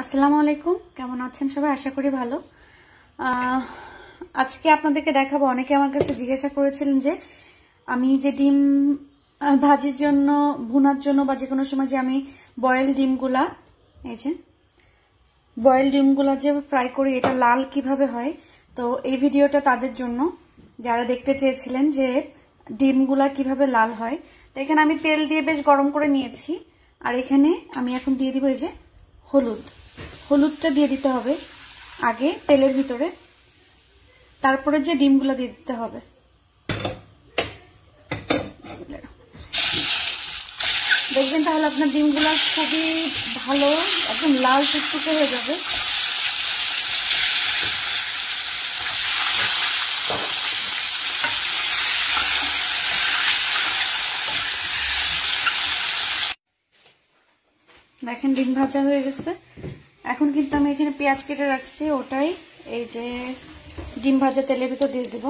আসসালামু আলাইকুম, কেমন আছেন সবাই? আশা করি ভালো। আজকে আপনাদেরকে দেখাবো, অনেকে আমার কাছে জিজ্ঞাসা করেছিলেন যে আমি যে ডিম ভাজির জন্য, ভুনার জন্য বা যে কোনো সময় যে আমি বয়েল ডিমগুলা যে ফ্রাই করি, এটা লাল কিভাবে হয়। তো এই ভিডিওটা তাদের জন্য যারা দেখতে চেয়েছিলেন যে ডিমগুলা কিভাবে লাল হয়। তো এখানে আমি তেল দিয়ে বেশ গরম করে নিয়েছি, আর এখানে আমি এখন দিয়ে দিব এই যে হলুদ। হলুদটা দিয়ে দিতে হবে আগে তেলের ভিতরে, তারপরে যে ডিমগুলো দিয়ে দিতে হবে। দেখবেন তাহলে আপনার ডিমগুলো খুবই ভালো, একদম লাল টুকটুকে হয়ে যাবে। দেখেন ডিম ভাজা হয়ে গেছে। এখন কিন্তু আমি এখানে পেঁয়াজ কেটে রাখছি, ওটাই এই যে ডিম ভাজা তেলের ভিতর দিয়ে দেব।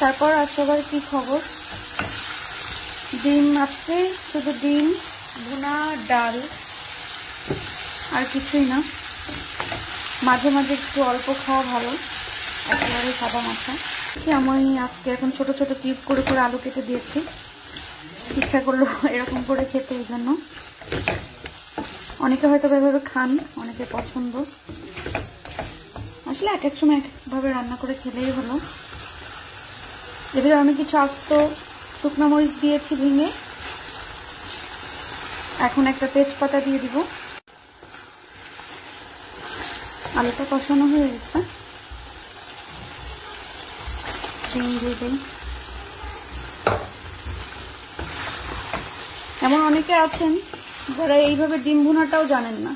তারপর আর সবার কি খবর? ডিম আজকে শুধু ডিম ভুনা, ডাল, আর কিছুই না। মাঝে মাঝে একটু অল্প খাওয়া ভালো, একেবারে সাদা মাথা। আমি আজকে এখন ছোট ছোট কিউব করে করে আলু কেটে দিয়েছি, ইচ্ছা করলো এরকম করে খেতে। এই জন্য অনেকে হয়তো এভাবে খান, অনেকে পছন্দ। আসলে এক এক সময় একভাবে রান্না করে খেলেই হলো। এবার আমি কিছু আস্ত শুকনো মরিচ দিয়েছি ভেঙে, এখন একটা তেজপাতা দিয়ে দিব। আলুটা কষানো হয়ে গেছে, এমন অনেকে আছেন যারা এইভাবে ডিম ভুনাটাও জানেন না।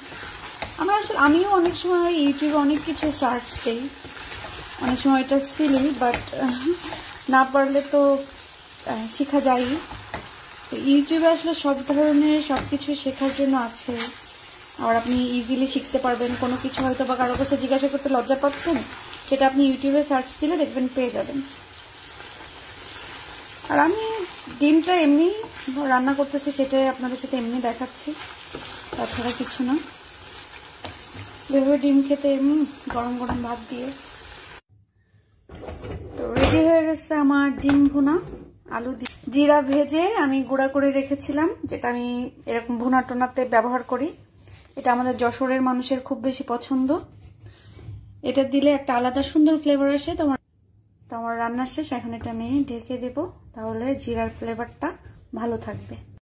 আমিও অনেক সময় ইউটিউবে অনেক কিছু সার্চ দেই, অনেক সময় এটা সিলি, বাট না পারলে তো শেখা যায়। ইউটিউবে আসলে সব ধরনের সব কিছু শেখার জন্য আছে, আর আপনি ইজিলি শিখতে পারবেন। কোনো কিছু হয়তো বা কারো কাছে জিজ্ঞাসা করতে লজ্জা পাচ্ছেন, সেটা আপনি ইউটিউবে সার্চ দিলে দেখবেন পেয়ে যাবেন। আর আমি ডিমটা এমনি রান্না করতেছি, সেটাই আপনাদের সাথে এমনি দেখাচ্ছি, তাছাড়া কিছু না। এভাবে ডিম খেতে এমনি গরম গরম ভাত দিয়ে। তো রেডি হয়ে গেছে আমার ডিম ভুনা। আলু দিয়ে জিরা ভেজে আমি গুঁড়া করে রেখেছিলাম, যেটা আমি এরকম ভুনা টোনাতে ব্যবহার করি। এটা আমাদের যশোরের মানুষের খুব বেশি পছন্দ। এটা দিলে একটা আলাদা সুন্দর ফ্লেভার আসে। তোমার রান্না শেষ, এখন এটা আমি ঢেকে দেব, তাহলে জিরার ফ্লেভারটা ভালো থাকবে।